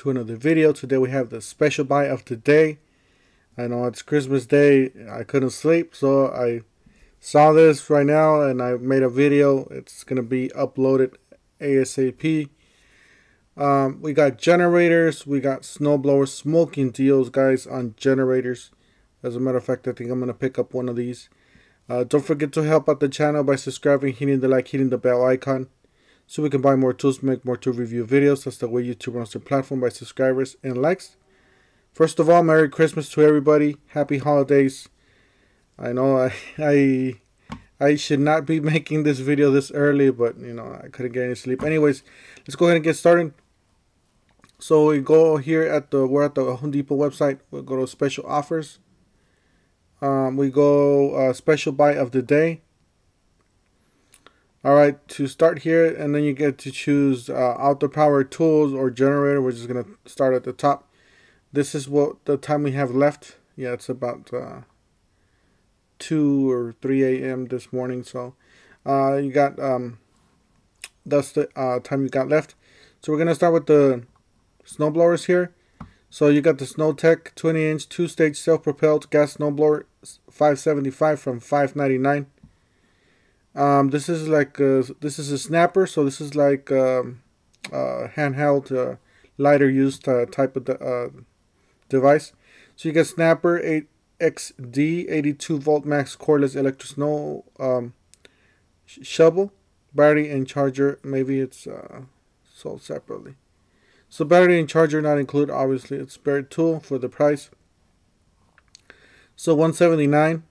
to another video. Today we have the special buy of the day. I know it's Christmas Day, I couldn't sleep, so I saw this right now and I made a video. It's gonna be uploaded ASAP. We got generators, we got snowblower smoking deals, guys, on generators. As a matter of fact, I think I'm gonna pick up one of these. Don't forget to help out the channel by subscribing, hitting the like, hitting the bell icon, so we can buy more tools, make more tool review videos. That's the way YouTube runs their platform, by subscribers and likes. First of all, Merry Christmas to everybody. Happy holidays. I know I should not be making this video this early, but you know, I couldn't get any sleep. Anyways, let's go ahead and get started. So we go here at the, we're at the Home Depot website. We'll go to special offers. We go special buy of the day. Alright, to start here, and then you get to choose outdoor power tools or generator. We're just going to start at the top. This is what the time we have left. Yeah, it's about 2 or 3 a.m. this morning. So you got, that's the time you got left. So we're going to start with the snowblowers here. So you got the SnowTech 20-inch 2-stage self-propelled gas snowblower, $575 from $599. This is like this is a Snapper, so this is like handheld lighter used type of device. So you get Snapper 8XD 82 volt max cordless electric snow shovel, battery and charger. Maybe it's sold separately. So battery and charger not included. Obviously, it's spare tool for the price. So $179.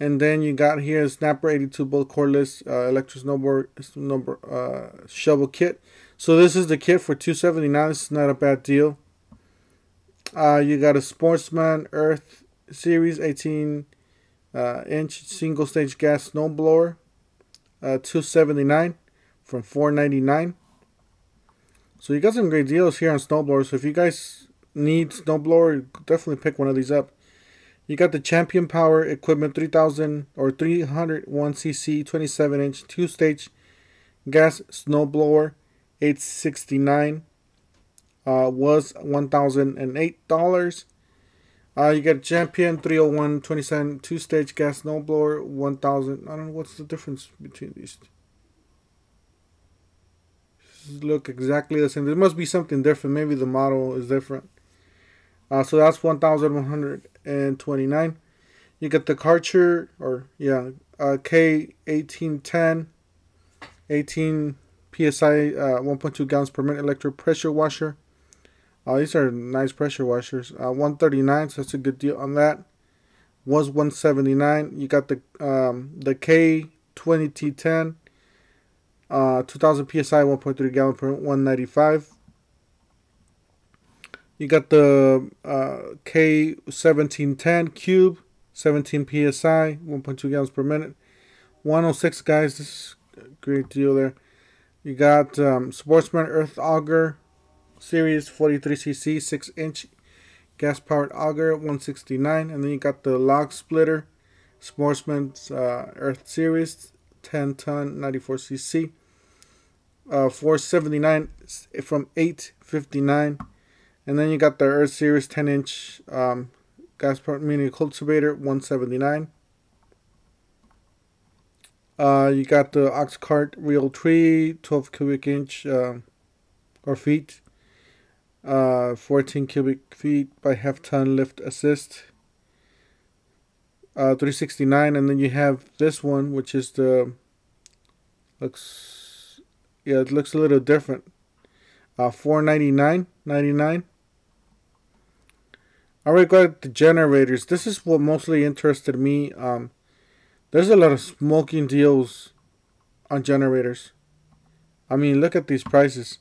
And then you got here Snapper 82 bolt cordless electric snowboard shovel kit. So this is the kit for $279. This is not a bad deal. You got a Sportsman Earth Series 18-inch single stage gas snowblower, $279 from $499. So you got some great deals here on snowblowers. So if you guys need snowblower, definitely pick one of these up. You got the Champion Power Equipment 3000 or 301cc 27-inch 2-stage gas snowblower, $869, was $1,008. You got Champion 301 27 2-stage gas snowblower, 1,000. I don't know what's the difference between these. These look exactly the same. There must be something different. Maybe the model is different. So that's $1,129. You get the Kärcher or yeah, K1810, 18 psi, 1.2 gallons per minute electric pressure washer. These are nice pressure washers. $139, so that's a good deal on that. Was $179. You got the K20T10, 2,000 psi, 1.3 gallon per minute, $195. You got the K1710 cube, 17 psi, 1.2 gallons per minute, $106, guys. This is a great deal there. You got Sportsman Earth Auger Series 43cc 6-inch gas powered auger, $169. And then you got the log splitter Sportsman's Earth Series 10-ton 94cc, $479 from $859. And then you got the Earth Series 10-inch gas powered mini cultivator, $179. You got the Oxcart Real Tree 12 cubic inch or feet, 14 cubic feet by half ton lift assist, $369. And then you have this one, which is the looks, yeah, it looks a little different, $499.99. Alright, got the generators. This is what mostly interested me. There's a lot of smoking deals on generators. I mean, look at these prices.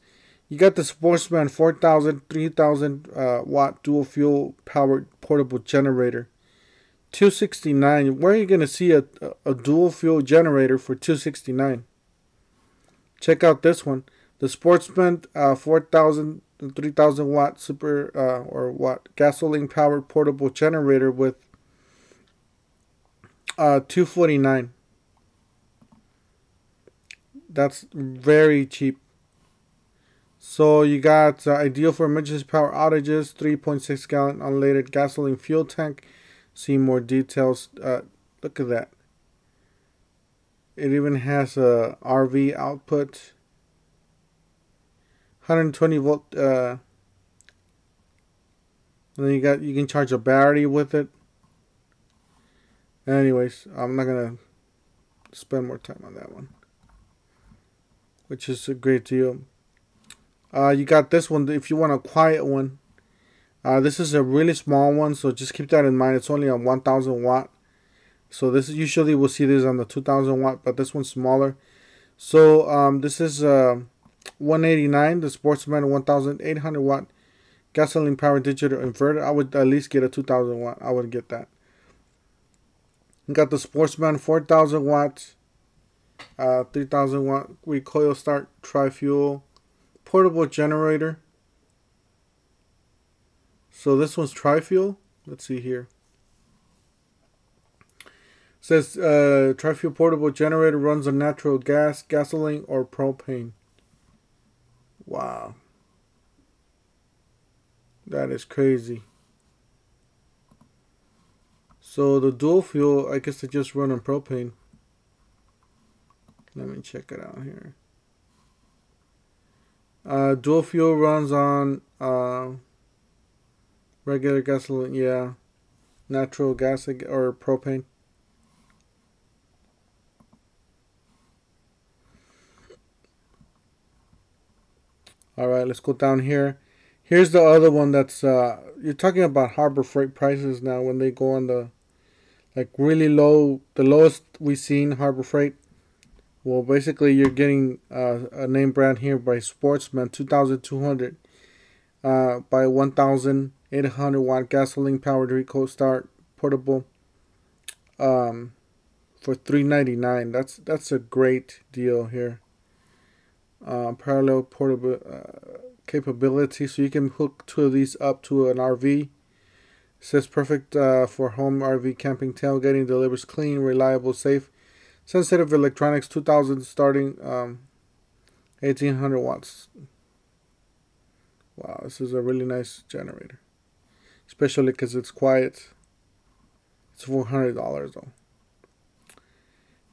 You got the Sportsman 4,000, 3,000 watt dual fuel powered portable generator, $269. Where are you going to see a dual fuel generator for $269? Check out this one. The Sportsman 4,000 and 3,000 watt super or watt gasoline powered portable generator with $249. That's very cheap. So you got ideal for emergency power outages, 3.6 gallon unleaded gasoline fuel tank. See more details. Look at that. It even has a RV output. 120 volt. And then you can charge a battery with it. Anyways, I'm not gonna spend more time on that one, which is a great deal. You got this one if you want a quiet one. This is a really small one, so just keep that in mind. It's only on 1,000 watt. So this is, usually we'll see this on the 2,000 watt, but this one's smaller. So this is $189. The Sportsman 1,800 watt gasoline powered digital inverter. I would at least get a 2,000 watt. I would get that. You got the Sportsman 4,000 watts, 3,000 watt recoil start, tri-fuel, portable generator. So this one's tri-fuel. Let's see here. It says tri-fuel portable generator runs on natural gas, gasoline, or propane. Wow. That is crazy. So the dual fuel, I guess they just run on propane. Let me check it out here. Dual fuel runs on regular gasoline, yeah, natural gas or propane. All right, let's go down here. Here's the other one that's, you're talking about harbor freight prices now when they go on the, like, really low, the lowest we've seen harbor freight. Well, basically you're getting a name brand here by Sportsman, 2,200 by 1,800 watt gasoline powered recoil start portable for $399. That's a great deal here. Parallel portable capability, so you can hook two of these up to an RV. Says perfect for home, RV, camping, tailgating. Delivers clean, reliable, safe, sensitive electronics. 2,000 starting 1,800 watts. Wow, this is a really nice generator, especially because it's quiet. It's $400 though,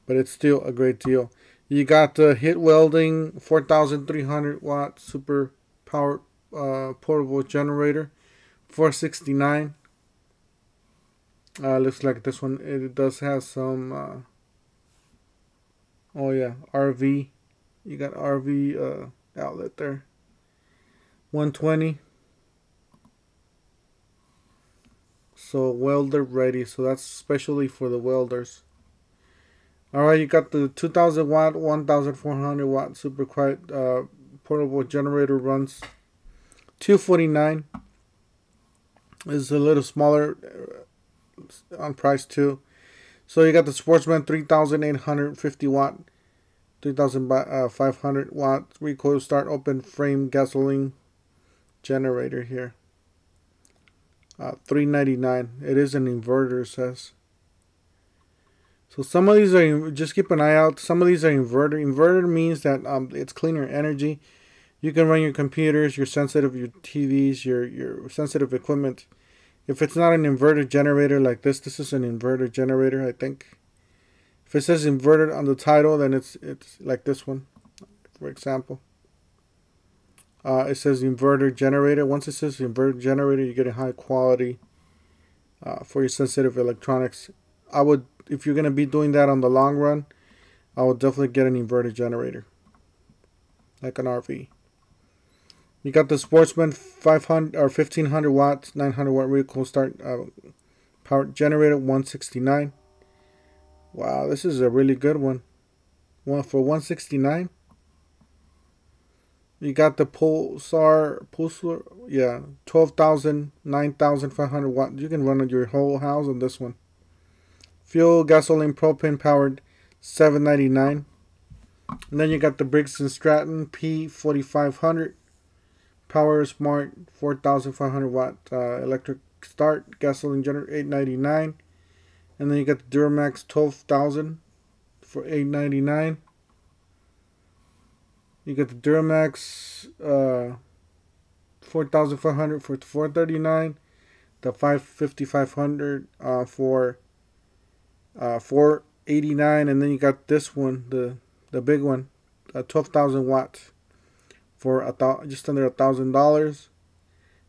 but it's still a great deal. You got the HIT welding 4,300 watt super power portable generator, $469. Looks like this one, it does have some oh yeah, RV. You got RV outlet there, $120. So welder ready, so that's especially for the welders. All right, you got the 2,000 watt, 1,400 watt super quiet portable generator, runs $249. Is a little smaller on price too. So you got the Sportsman 3,850 watt, 3,500 watt recoil start open frame gasoline generator here. $399. It is an inverter, it says. So some of these are, just keep an eye out. Some of these are inverter. Inverter means that it's cleaner energy. You can run your computers, your sensitive, your TVs, your sensitive equipment. If it's not an inverter generator like this, this is an inverter generator, I think. If it says inverter on the title, then it's like this one, for example. It says inverter generator. Once it says inverter generator, you get a high quality for your sensitive electronics. I would, if you're going to be doing that on the long run, I would definitely get an inverter generator, like an RV. You got the Sportsman 500 or 1,500 watts, 900 watt recoil start power generator, $169. Wow, this is a really good one. One for $169. You got the Pulsar, yeah, 12,000, 9,500 watt. You can run your whole house on this one. Fuel, gasoline, propane powered, $799. And then you got the Briggs and Stratton P4500. Power Smart 4,500 watt electric start gasoline generator, $899. And then you got the Duramax 12,000 for $899. You get the Duramax 4,500 for $439, the 5,500 for $489, and then you got this one, the big one, 12,000 watts for just under $1,000.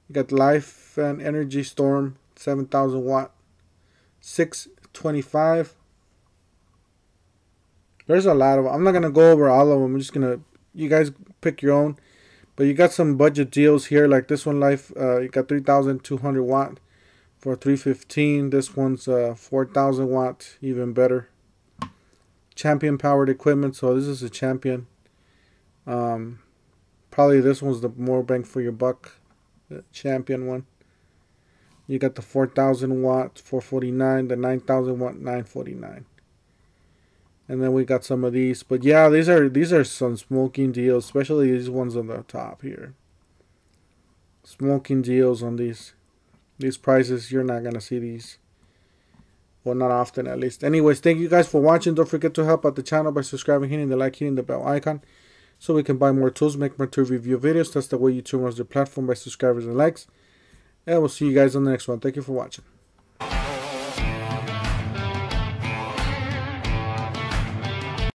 You got Life and Energy Storm 7,000 watt, $625. There's a lot of them. I'm not gonna go over all of them. I'm just gonna, you guys pick your own. But you got some budget deals here, like this one, Life. You got 3,200 watt for $315. This one's 4,000 watt, even better. Champion Powered Equipment. So this is a Champion. Probably this one's the more bang for your buck, the Champion one. You got the 4,000 watt, $449. The 9,000 watt, $949. And then we got some of these, but yeah, these are some smoking deals, especially these ones on the top here. Smoking deals on these prices. You're not gonna see these, well, not often at least. Anyways, thank you guys for watching. Don't forget to help out the channel by subscribing, hitting the like, hitting the bell icon, so we can buy more tools, make more tool review videos. That's the way YouTube runs their platform, by subscribers and likes. And we'll see you guys on the next one. Thank you for watching.